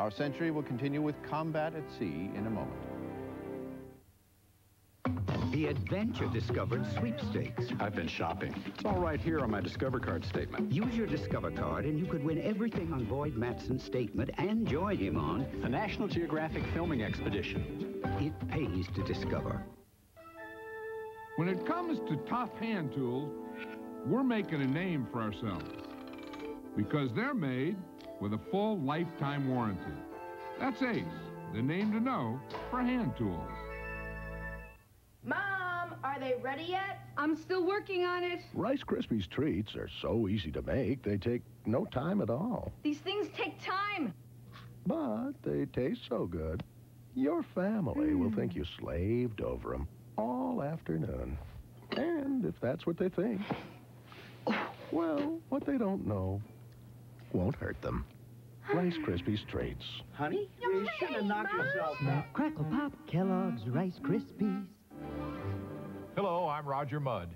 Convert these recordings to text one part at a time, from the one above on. Our Century will continue with combat at sea in a moment. The Adventure Discovered Sweepstakes. I've been shopping. It's all right here on my Discover Card statement. Use your Discover Card and you could win everything on Boyd Matson's statement and join him on a National Geographic filming expedition. It pays to discover. When it comes to tough hand tools, we're making a name for ourselves because they're made with a full lifetime warranty. That's Ace, the name to know for hand tools. Mom, are they ready yet? I'm still working on it. Rice Krispies Treats are so easy to make, they take no time at all. These things take time. But they taste so good, your family will think you slaved over them all afternoon. And if that's what they think, well, what they don't know won't hurt them. Rice Krispies Treats. Honey, you should have knocked yourself out. Crackle Pop, Kellogg's Rice Krispies. Hello, I'm Roger Mudd.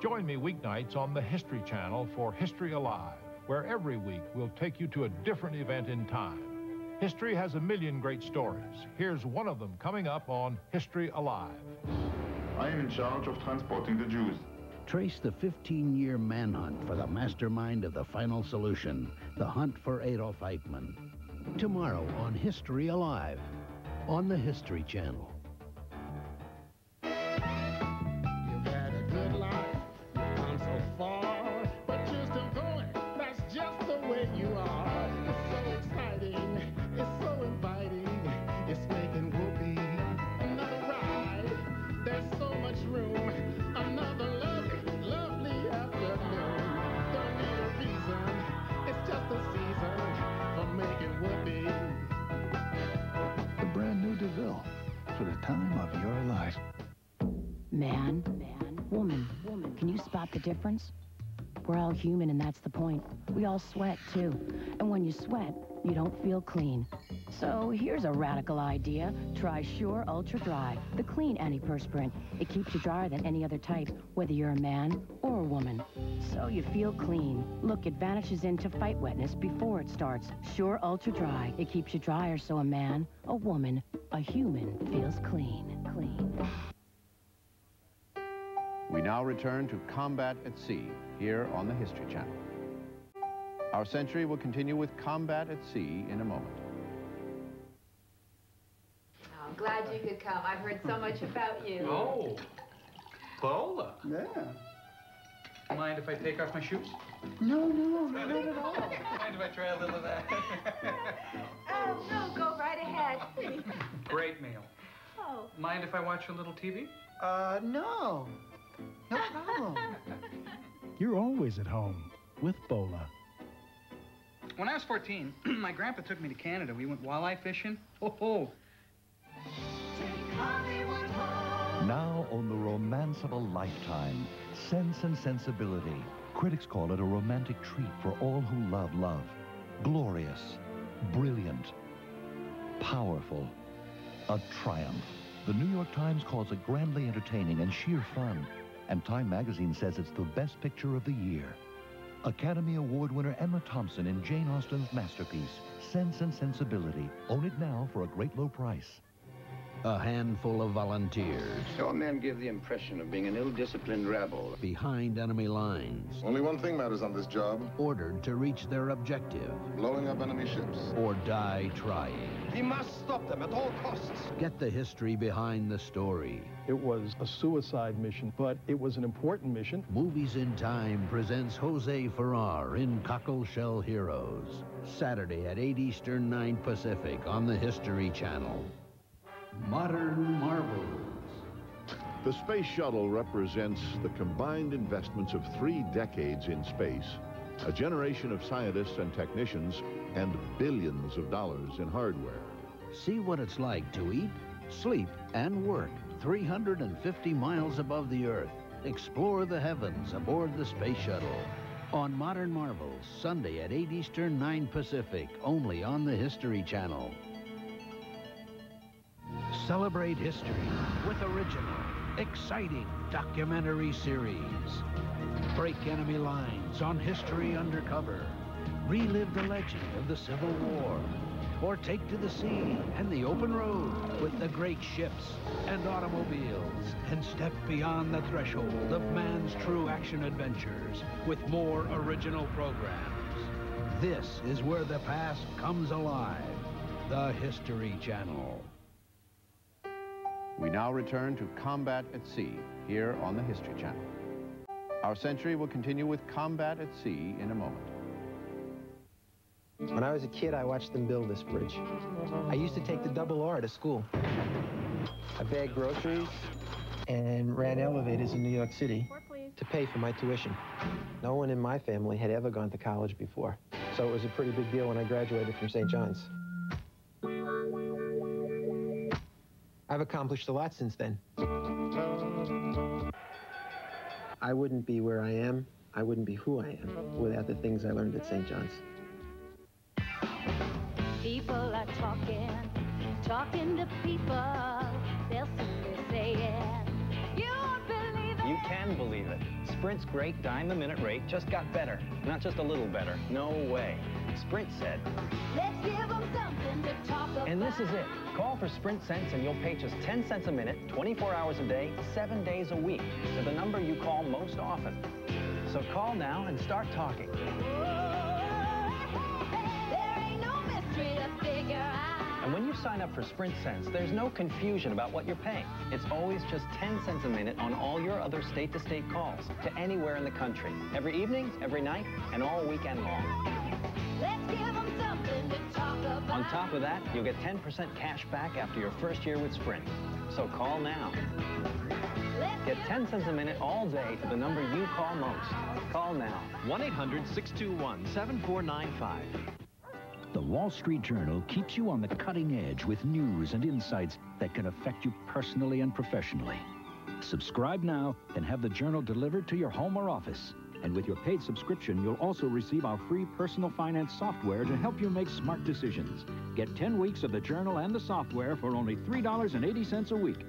Join me weeknights on the History Channel for History Alive, where every week we'll take you to a different event in time. History has a million great stories. Here's one of them coming up on History Alive. I am in charge of transporting the Jews. Trace the 15-year manhunt for the mastermind of the final solution, the hunt for Adolf Eichmann. Tomorrow on History Alive, on the History Channel. Difference? We're all human, and that's the point. We all sweat, too. And when you sweat, you don't feel clean. So here's a radical idea. Try Sure Ultra Dry, the clean antiperspirant. It keeps you drier than any other type, whether you're a man or a woman. So you feel clean. Look, it vanishes into fight wetness before it starts. Sure Ultra Dry. It keeps you drier so a man, a woman, a human feels clean. Clean. We now return to Combat at Sea, here on the History Channel. Our Century will continue with Combat at Sea in a moment. Oh, I'm glad you could come. I've heard so much about you. Oh, Bola. Yeah. Mind if I take off my shoes? No. Mind if I try a little of that? Oh, no, go right ahead. Great meal. Oh. Mind if I watch a little TV? No. No problem. You're always at home with Bola. When I was 14, my grandpa took me to Canada. We went walleye fishing. Oh-ho! Now on the romance of a lifetime, Sense and Sensibility. Critics call it a romantic treat for all who love love. Glorious, brilliant, powerful, a triumph. The New York Times calls it grandly entertaining and sheer fun. And Time magazine says it's the best picture of the year. Academy Award winner Emma Thompson in Jane Austen's masterpiece, Sense and Sensibility. Own it now for a great low price. A handful of volunteers. Your men give the impression of being an ill-disciplined rabble. Behind enemy lines. Only one thing matters on this job. Ordered to reach their objective. Blowing up enemy ships. Or die trying. We must stop them at all costs. Get the history behind the story. It was a suicide mission, but it was an important mission. Movies in Time presents Jose Ferrer in Cockleshell Heroes. Saturday at 8 Eastern, 9 Pacific on the History Channel. Modern Marvels. The Space Shuttle represents the combined investments of 3 decades in space, a generation of scientists and technicians, and billions of dollars in hardware. See what it's like to eat, sleep, and work 350 miles above the Earth. Explore the heavens aboard the Space Shuttle. On Modern Marvels, Sunday at 8 Eastern, 9 Pacific, only on the History Channel. Celebrate history with original, exciting documentary series. Break enemy lines on History Undercover. Relive the legend of the Civil War. or take to the sea and the open road with the great ships and automobiles, and step beyond the threshold of man's true action adventures with more original programs. This is where the past comes alive. The History Channel. We now return to Combat at Sea here on the History Channel. Our Century will continue with Combat at Sea in a moment. When I was a kid, I watched them build this bridge. I used to take the double R to school. I bagged groceries and ran elevators in New York City to pay for my tuition. No one in my family had ever gone to college before, so it was a pretty big deal when I graduated from St. John's. I've accomplished a lot since then. I wouldn't be where I am, I wouldn't be who I am, without the things I learned at St. John's. People are talking to people. They'll simply say it. You won't believe it. You can believe it. Sprint's great dime-a-minute rate just got better. Not just a little better. No way. Sprint said, let's give them something to talk about. And this is it. Call for Sprint Cents and you'll pay just 10 cents a minute, 24 hours a day, 7 days a week, to the number you call most often. So call now and start talking. And when you sign up for Sprint Cents, there's no confusion about what you're paying. It's always just 10 cents a minute on all your other state-to-state calls to anywhere in the country. Every evening, every night, and all weekend long. Let's give them something to talk about. On top of that, you'll get 10% cash back after your first year with Sprint. So call now. Get 10 cents a minute all day to the number you call most. Call now. 1-800-621-7495. The Wall Street Journal keeps you on the cutting edge with news and insights that can affect you personally and professionally. Subscribe now and have the Journal delivered to your home or office. And with your paid subscription, you'll also receive our free personal finance software to help you make smart decisions. Get 10 weeks of the Journal and the software for only $3.80 a week.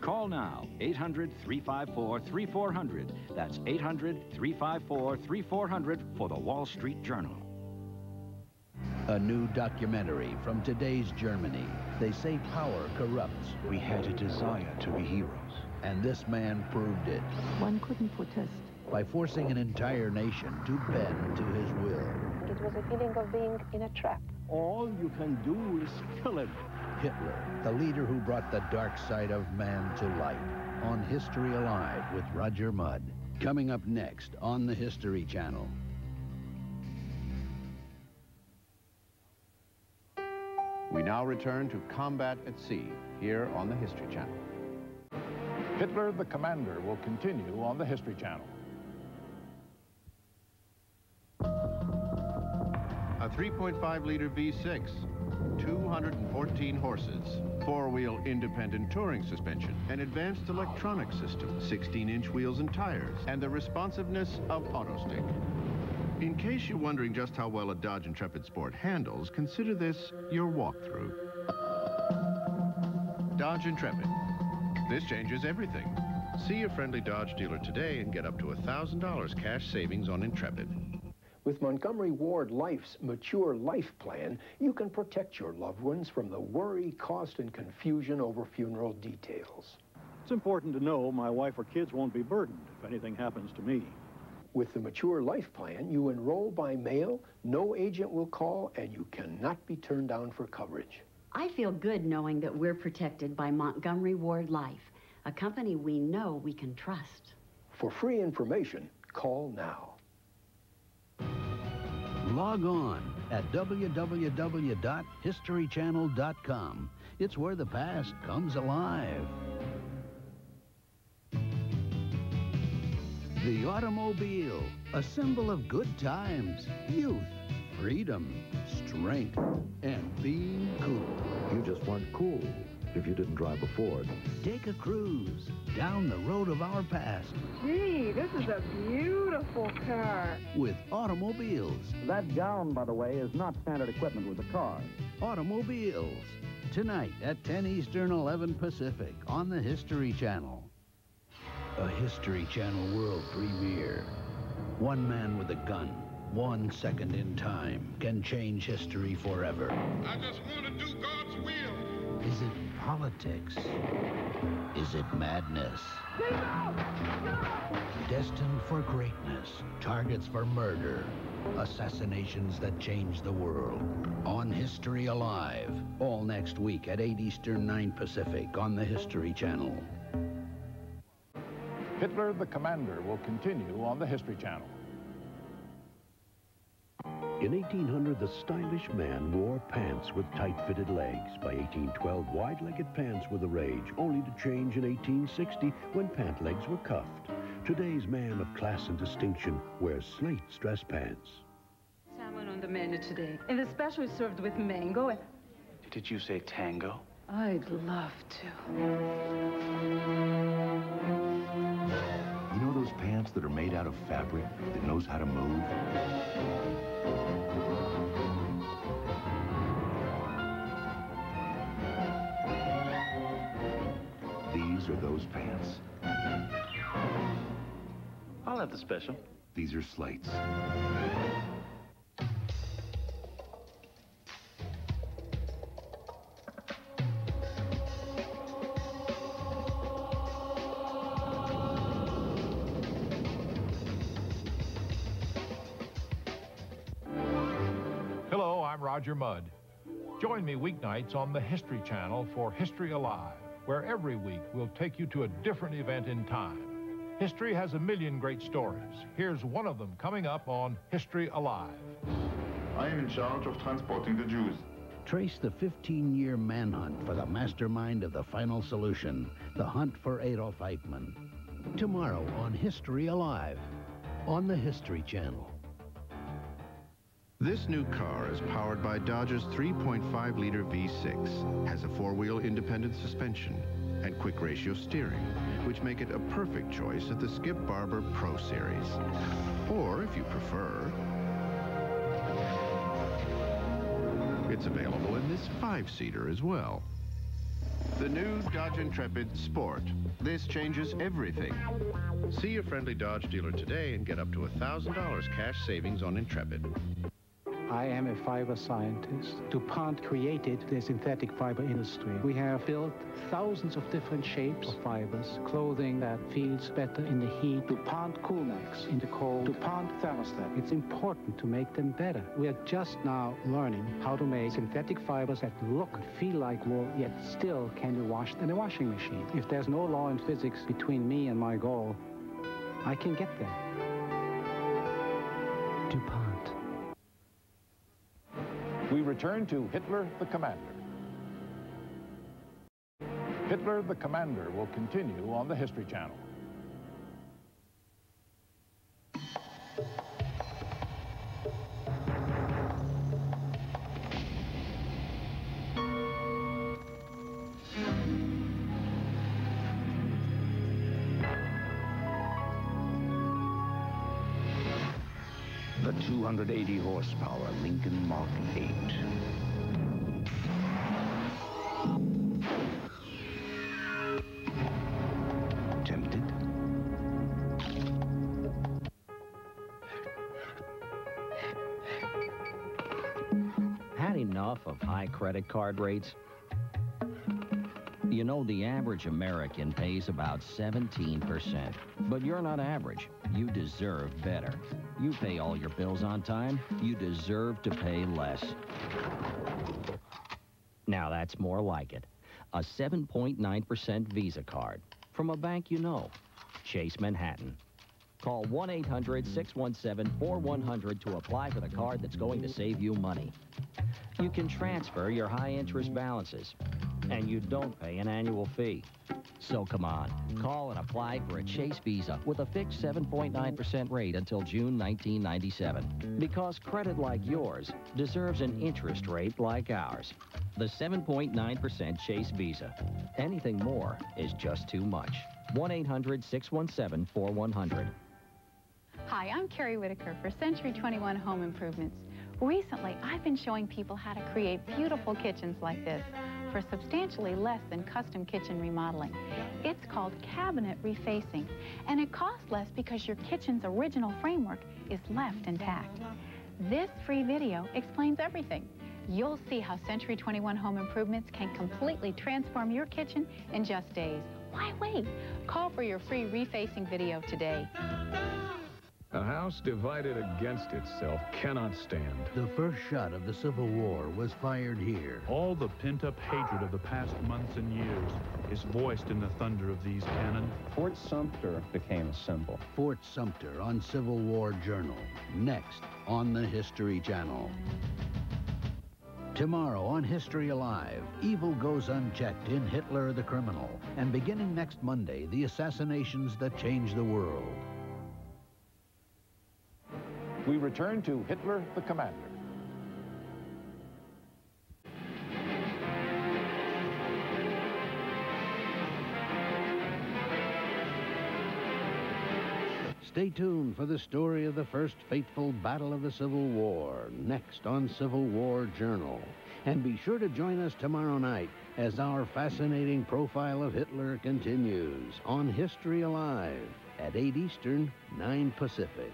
Call now, 800-354-3400. That's 800-354-3400 for the Wall Street Journal. A new documentary from today's Germany. They say power corrupts. We had a desire to be heroes. And this man proved it. One couldn't protest. By forcing an entire nation to bend to his will. It was a feeling of being in a trap. All you can do is kill him. Hitler, the leader who brought the dark side of man to light. On History Alive with Roger Mudd. Coming up next on the History Channel. We now return to Combat at Sea, here on the History Channel. Hitler the Commander will continue on the History Channel. A 3.5-liter V6, 214 horses, four-wheel independent touring suspension, an advanced electronic system, 16-inch wheels and tires, and the responsiveness of AutoStick. In case you're wondering just how well a Dodge Intrepid Sport handles, consider this your walkthrough. Dodge Intrepid. This changes everything. See your friendly Dodge dealer today and get up to $1,000 cash savings on Intrepid. With Montgomery Ward Life's Mature Life Plan, you can protect your loved ones from the worry, cost, and confusion over funeral details. It's important to know my wife or kids won't be burdened if anything happens to me. With the Mature Life Plan, you enroll by mail, no agent will call, and you cannot be turned down for coverage. I feel good knowing that we're protected by Montgomery Ward Life, a company we know we can trust. For free information, call now. Log on at www.historychannel.com. It's where the past comes alive. The automobile, a symbol of good times, youth, freedom, strength, and being cool. You just weren't cool if you didn't drive a Ford. Take a cruise down the road of our past. Gee, this is a beautiful car. With Automobiles. That gown, by the way, is not standard equipment with a car. Automobiles, tonight at 10 Eastern, 11 Pacific, on the History Channel. A History Channel world premiere. One man with a gun, 1 second in time, can change history forever. I just politics? Is it madness? Destined for greatness, targets for murder, assassinations that change the world. On History Alive, all next week at 8 Eastern, 9 Pacific on the History Channel. Hitler the Commander will continue on the History Channel. In 1800, the stylish man wore pants with tight-fitted legs. By 1812, wide-legged pants were the rage, only to change in 1860 when pant legs were cuffed. Today's man of class and distinction wears slate dress pants. Salmon on the menu today, and the special is served with mango and... Did you say tango? I'd love to. You know those pants that are made out of fabric that knows how to move? These are those pants. I'll have the special. These are slates. Hello, I'm Roger Mudd. Join me weeknights on the History Channel for History Alive, where every week we'll take you to a different event in time. History has a million great stories. Here's one of them coming up on History Alive. I am in charge of transporting the Jews. Trace the 15-year manhunt for the mastermind of the final solution, the hunt for Adolf Eichmann. Tomorrow on History Alive, on the History Channel. This new car is powered by Dodge's 3.5-liter V6, has a four-wheel independent suspension, and quick ratio steering, which make it a perfect choice at the Skip Barber Pro Series. Or, if you prefer, it's available in this 5-seater as well. The new Dodge Intrepid Sport. This changes everything. See your friendly Dodge dealer today and get up to $1,000 cash savings on Intrepid. I am a fiber scientist. DuPont created the synthetic fiber industry. We have built thousands of different shapes of fibers, clothing that feels better in the heat, DuPont Coolmax in the cold, DuPont Thermostat. It's important to make them better. We are just now learning how to make synthetic fibers that look and feel like wool, yet still can be washed in a washing machine. If there's no law in physics between me and my goal, I can get there. DuPont. We return to Hitler the Commander. Hitler the Commander will continue on the History Channel. The 280 horsepower Lincoln Mark 8. Tempted? Had enough of high credit card rates? You know, the average American pays about 17%. But you're not average. You deserve better. You pay all your bills on time. You deserve to pay less. Now that's more like it. A 7.9% Visa card from a bank you know, Chase Manhattan. Call 1-800-617-4100 to apply for the card that's going to save you money. You can transfer your high-interest balances, and you don't pay an annual fee. So come on, call and apply for a Chase Visa with a fixed 7.9% rate until June 1997. Because credit like yours deserves an interest rate like ours. The 7.9% Chase Visa. Anything more is just too much. 1-800-617-4100. Hi, I'm Carrie Whitaker for Century 21 Home Improvements. Recently, I've been showing people how to create beautiful kitchens like this for substantially less than custom kitchen remodeling. It's called cabinet refacing, and it costs less because your kitchen's original framework is left intact. This free video explains everything. You'll see how Century 21 home improvements can completely transform your kitchen in just days. Why wait? Call for your free refacing video today. A house divided against itself cannot stand. The first shot of the Civil War was fired here. All the pent-up hatred of the past months and years is voiced in the thunder of these cannon. Fort Sumter became a symbol. Fort Sumter on Civil War Journal. Next on the History Channel. Tomorrow on History Alive, evil goes unchecked in Hitler the Criminal. And beginning next Monday, the assassinations that changed the world. We return to Hitler the Commander. Stay tuned for the story of the first fateful battle of the Civil War, next on Civil War Journal. And be sure to join us tomorrow night as our fascinating profile of Hitler continues on History Alive at 8 Eastern, 9 Pacific.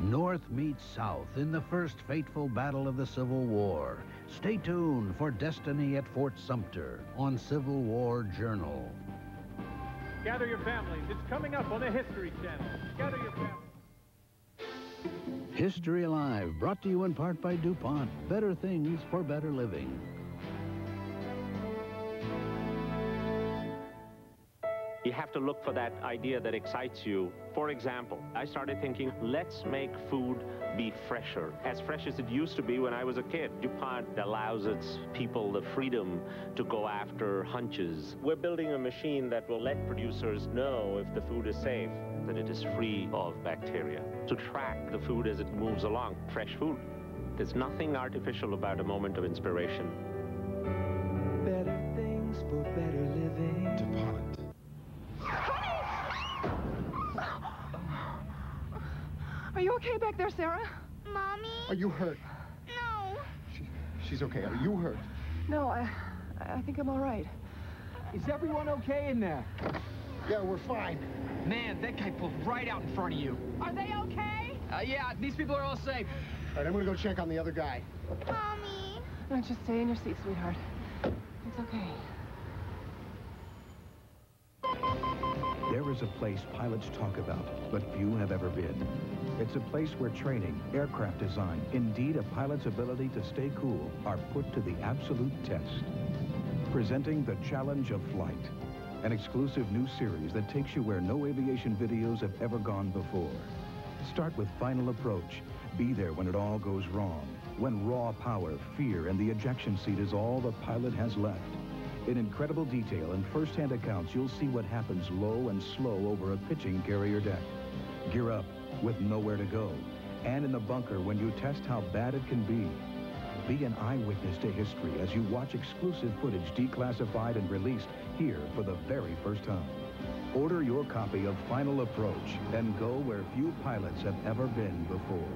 North meets South in the first fateful battle of the Civil War. Stay tuned for Destiny at Fort Sumter on Civil War Journal. Gather your families. It's coming up on the History Channel. Gather your families. History Alive, brought to you in part by DuPont. Better things for better living. You have to look for that idea that excites you. For example, I started thinking, let's make food be fresher, as fresh as it used to be when I was a kid. DuPont allows its people the freedom to go after hunches. We're building a machine that will let producers know if the food is safe, that it is free of bacteria, to track the food as it moves along, fresh food. There's nothing artificial about a moment of inspiration. Better things for better living. DuPont. Are you okay back there, Sarah? Mommy? Are you hurt? No. She's okay. Are you hurt? No, I think I'm all right. Is everyone okay in there? Yeah, we're fine. Man, that guy pulled right out in front of you. Are they okay? Yeah, these people are all safe. All right, I'm gonna go check on the other guy. Mommy? No, just stay in your seat, sweetheart. It's okay. There is a place pilots talk about, but few have ever been. It's a place where training, aircraft design, indeed a pilot's ability to stay cool, are put to the absolute test. Presenting The Challenge of Flight, an exclusive new series that takes you where no aviation videos have ever gone before. Start with Final Approach. Be there when it all goes wrong, when raw power, fear, and the ejection seat is all the pilot has left. In incredible detail and first-hand accounts, you'll see what happens low and slow over a pitching carrier deck. Gear up with nowhere to go, and in the bunker when you test how bad it can be. Be an eyewitness to history as you watch exclusive footage declassified and released here for the very first time. Order your copy of Final Approach and go where few pilots have ever been before.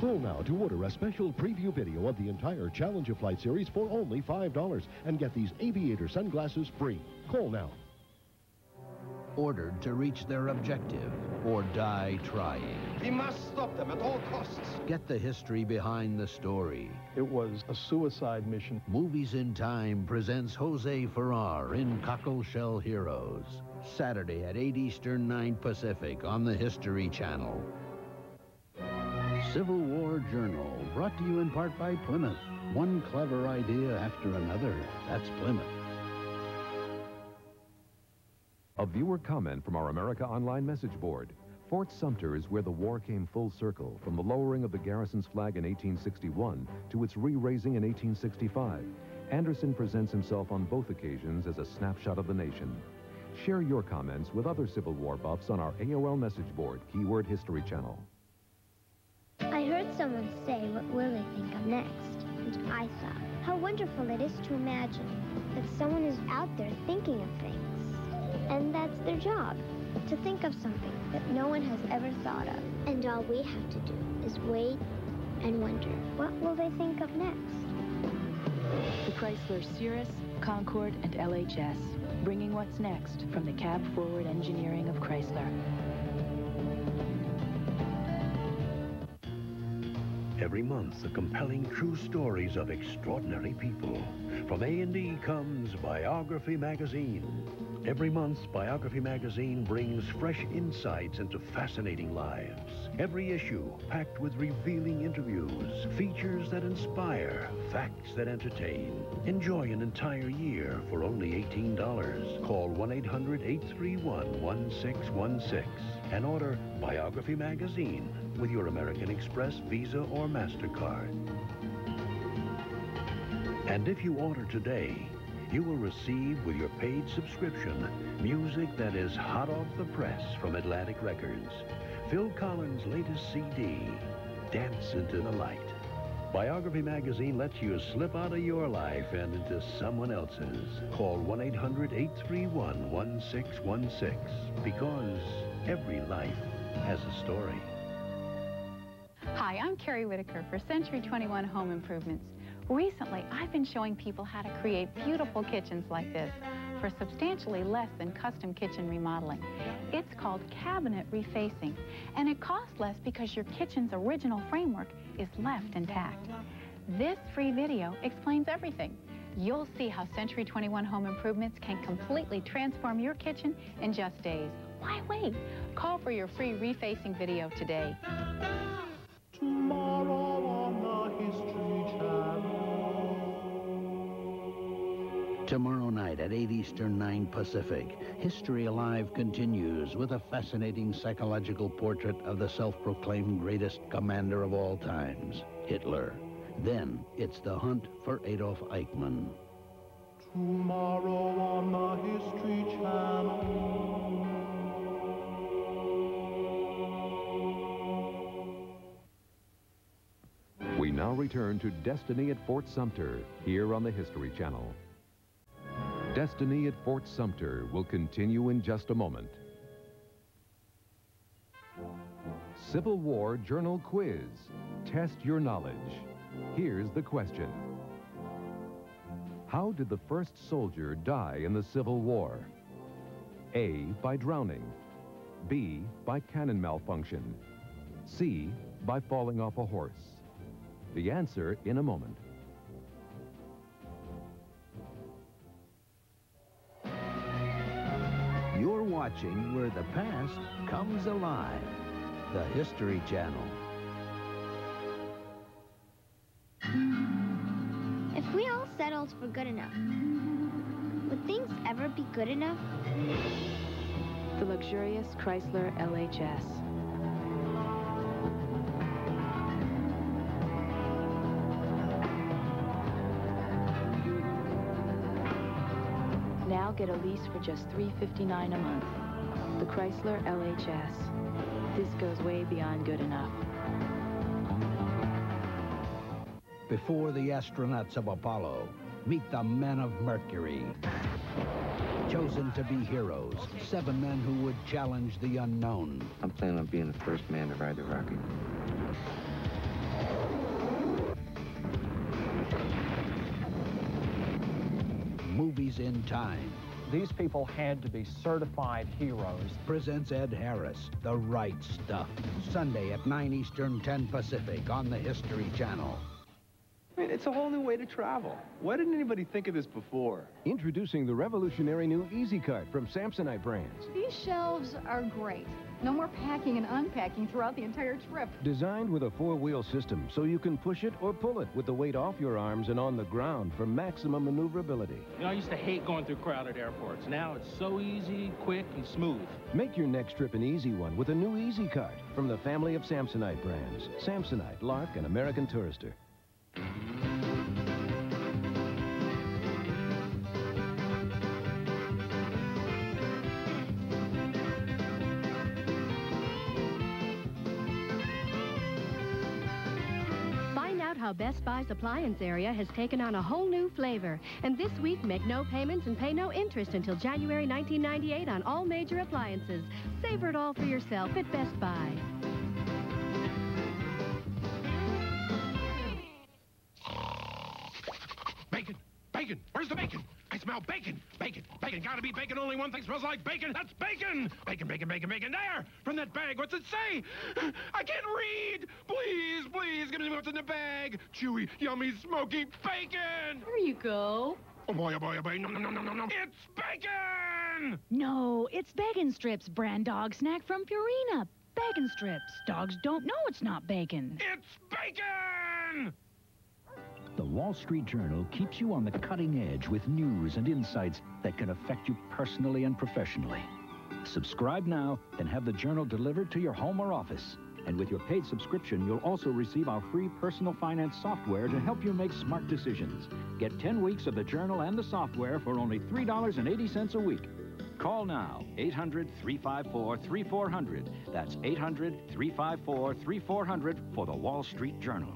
Call now to order a special preview video of the entire Challenge of Flight series for only $5 and get these aviator sunglasses free. Call now. Ordered to reach their objective or die trying. We must stop them at all costs. Get the history behind the story. It was a suicide mission. Movies in Time presents Jose Ferrer in Cockleshell Heroes. Saturday at 8 Eastern, 9 Pacific on the History Channel. Civil War Journal, brought to you in part by Plymouth. One clever idea after another. That's Plymouth. A viewer comment from our America Online message board. Fort Sumter is where the war came full circle, from the lowering of the garrison's flag in 1861 to its re-raising in 1865. Anderson presents himself on both occasions as a snapshot of the nation. Share your comments with other Civil War buffs on our AOL message board, keyword History Channel. I heard someone say, what will they think of next? And I thought, how wonderful it is to imagine that someone is out there thinking of things. And that's their job. to think of something that no one has ever thought of. And all we have to do is wait and wonder, what will they think of next? The Chrysler Cirrus, Concorde, and LHS, bringing what's next from the cab-forward engineering of Chrysler. Every month, the compelling true stories of extraordinary people. From A&E comes Biography Magazine. Every month, Biography Magazine brings fresh insights into fascinating lives. Every issue packed with revealing interviews, features that inspire, facts that entertain. Enjoy an entire year for only $18. Call 1-800-831-1616 and order Biography Magazine with your American Express, Visa, or MasterCard. And if you order today, you will receive with your paid subscription music that is hot off the press from Atlantic Records. Phil Collins' latest CD, Dance into the Light. Biography Magazine lets you slip out of your life and into someone else's. Call 1-800-831-1616 because every life has a story. Hi, I'm Carrie Whitaker for Century 21 Home Improvements. Recently, I've been showing people how to create beautiful kitchens like this for substantially less than custom kitchen remodeling. It's called cabinet refacing, and it costs less because your kitchen's original framework is left intact. This free video explains everything. You'll see how Century 21 Home Improvements can completely transform your kitchen in just days. Why wait? Call for your free refacing video today. Tomorrow on the History Channel. Tomorrow night at 8 Eastern, 9 Pacific, History Alive continues with a fascinating psychological portrait of the self-proclaimed greatest commander of all times, Hitler. Then, it's the hunt for Adolf Eichmann. Tomorrow on the History Channel. We now return to Destiny at Fort Sumter, here on the History Channel. Destiny at Fort Sumter will continue in just a moment. Civil War Journal Quiz. Test your knowledge. Here's the question. How did the first soldier die in the Civil War? A, by drowning. B, by cannon malfunction. C, by falling off a horse. The answer in a moment. You're watching Where the Past Comes Alive, the History Channel. If we all settled for good enough, would things ever be good enough? The luxurious Chrysler LHS. Now get a lease for just $359 a month. The Chrysler LHS. This goes way beyond good enough. Before the astronauts of Apollo, meet the men of Mercury. Chosen to be heroes, seven men who would challenge the unknown. I'm planning on being the first man to ride the rocket. Movies in Time. These people had to be certified heroes. Presents Ed Harris, The Right Stuff. Sunday at 9 Eastern, 10 Pacific on the History Channel. I mean, it's a whole new way to travel. Why didn't anybody think of this before? Introducing the revolutionary new EZ Cart from Samsonite brands. These shelves are great. No more packing and unpacking throughout the entire trip. Designed with a four-wheel system so you can push it or pull it with the weight off your arms and on the ground for maximum maneuverability. You know, I used to hate going through crowded airports. Now it's so easy, quick, and smooth. Make your next trip an easy one with a new EZ Cart from the family of Samsonite brands. Samsonite, Lark, and American Tourister. how Best Buy's appliance area has taken on a whole new flavor. And this week, make no payments and pay no interest until January 1998 on all major appliances. Savor it all for yourself at Best Buy. Bacon! Bacon! Where's the bacon? I smell bacon! Bacon! Bacon! Gotta be bacon! Only one thing smells like bacon! That's bacon! Bacon, bacon, bacon, bacon! There! From that bag! What's it say? I can't read! Please, please, give me what's in the bag! Chewy, yummy, smoky bacon! There you go. Oh boy, oh boy, oh boy! No, no, no, no, no, no! It's bacon! No, it's Beggin' Strips, brand dog snack from Purina. Beggin' Strips. Dogs don't know it's not bacon. It's bacon! The Wall Street Journal keeps you on the cutting edge with news and insights that can affect you personally and professionally. Subscribe now and have the Journal delivered to your home or office. And with your paid subscription, you'll also receive our free personal finance software to help you make smart decisions. Get 10 weeks of the Journal and the software for only $3.80 a week. Call now, 800-354-3400. That's 800-354-3400 for the Wall Street Journal.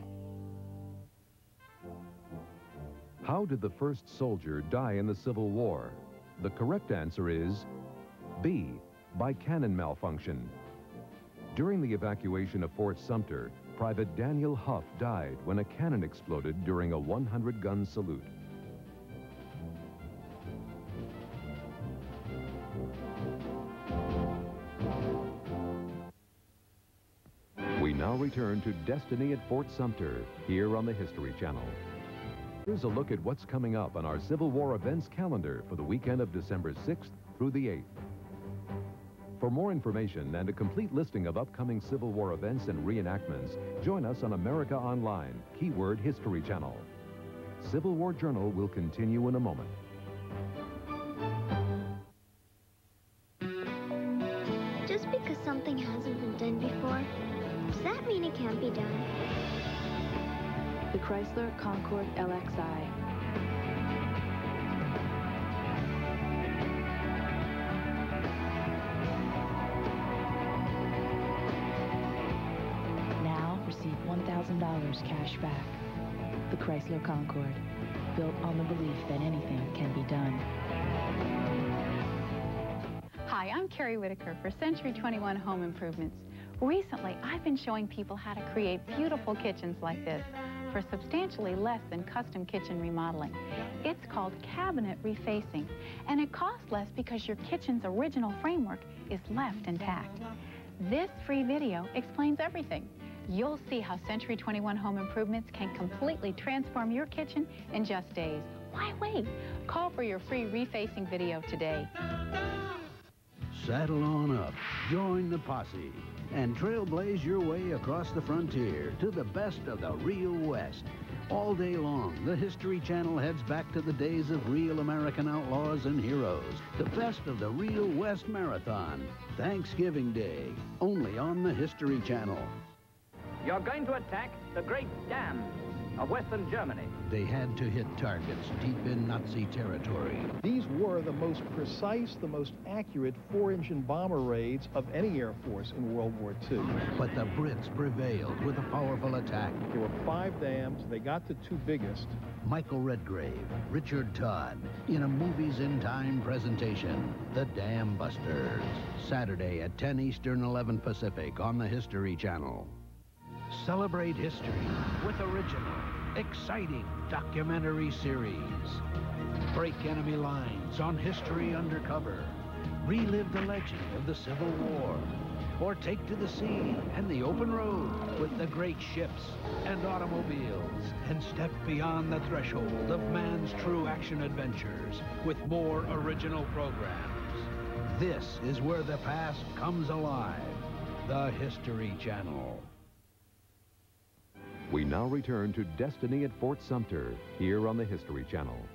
How did the first soldier die in the Civil War? The correct answer is B, by cannon malfunction. During the evacuation of Fort Sumter, Private Daniel Huff died when a cannon exploded during a 100-gun salute. We now return to Destiny at Fort Sumter, here on the History Channel. Here's a look at what's coming up on our Civil War events calendar for the weekend of December 6th through the 8th. For more information and a complete listing of upcoming Civil War events and reenactments, join us on America Online, keyword History Channel. Civil War Journal will continue in a moment. Just because something hasn't been done before, does that mean it can't be done? The Chrysler Concorde LXI. Now receive $1,000 cash back. The Chrysler Concorde, built on the belief that anything can be done. Hi, I'm Carrie Whitaker for Century 21 Home Improvements. Recently, I've been showing people how to create beautiful kitchens like this for substantially less than custom kitchen remodeling. It's called cabinet refacing, and it costs less because your kitchen's original framework is left intact. This free video explains everything. You'll see how Century 21 Home Improvements can completely transform your kitchen in just days. Why wait? Call for your free refacing video today. Saddle on up, join the posse, and trailblaze your way across the frontier to the best of the real West. All day long, the History Channel heads back to the days of real American outlaws and heroes. The best of the real West Marathon. Thanksgiving Day, only on the History Channel. You're going to attack the Great Dam of Western Germany. They had to hit targets deep in Nazi territory. These were the most precise, the most accurate four-engine bomber raids of any Air Force in World War II. But the Brits prevailed with a powerful attack. There were 5 dams. They got the 2 biggest. Michael Redgrave, Richard Todd, in a Movies in Time presentation, The Dam Busters. Saturday at 10 Eastern, 11 Pacific on the History Channel. Celebrate history with original, exciting documentary series. Break enemy lines on History Undercover. Relive the legend of the Civil War. Or take to the sea and the open road with the great ships and automobiles. And step beyond the threshold of man's true action adventures with more original programs. This is where the past comes alive. The History Channel. We now return to Destiny at Fort Sumter, here on the History Channel.